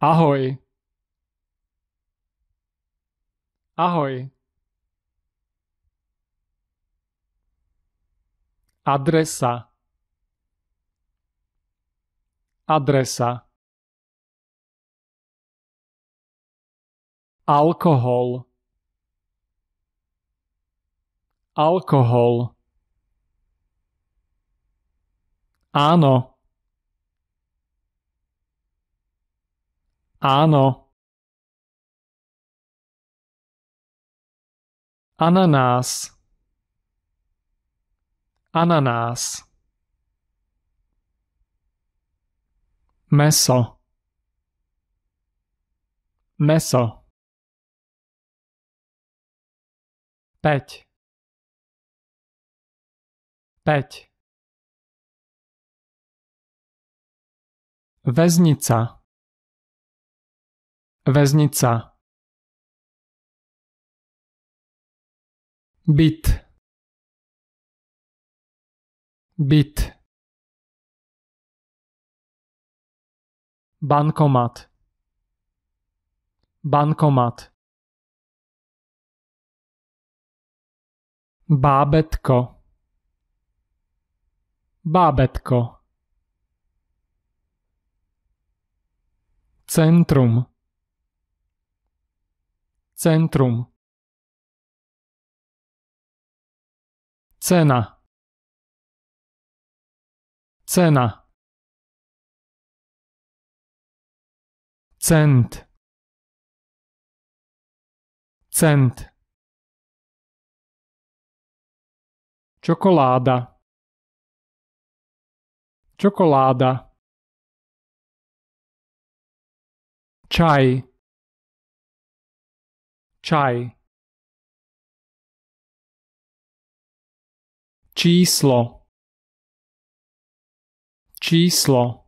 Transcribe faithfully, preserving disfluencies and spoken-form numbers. Ahoj. Ahoj. Adresa. Adresa. Alkohol. Alkohol. Áno. Áno. Ananás. Ananás. Mäso. Mäso. päť. päť. Väznica. Väznica. Byt. Byt. Bankomat. Bankomat. Bábätko. Bábätko. Centrum. Centrum. Cena. Cena. Cent. Cent. Čokoláda. Čokoláda. Čaj. Čaj. Číslo. Číslo.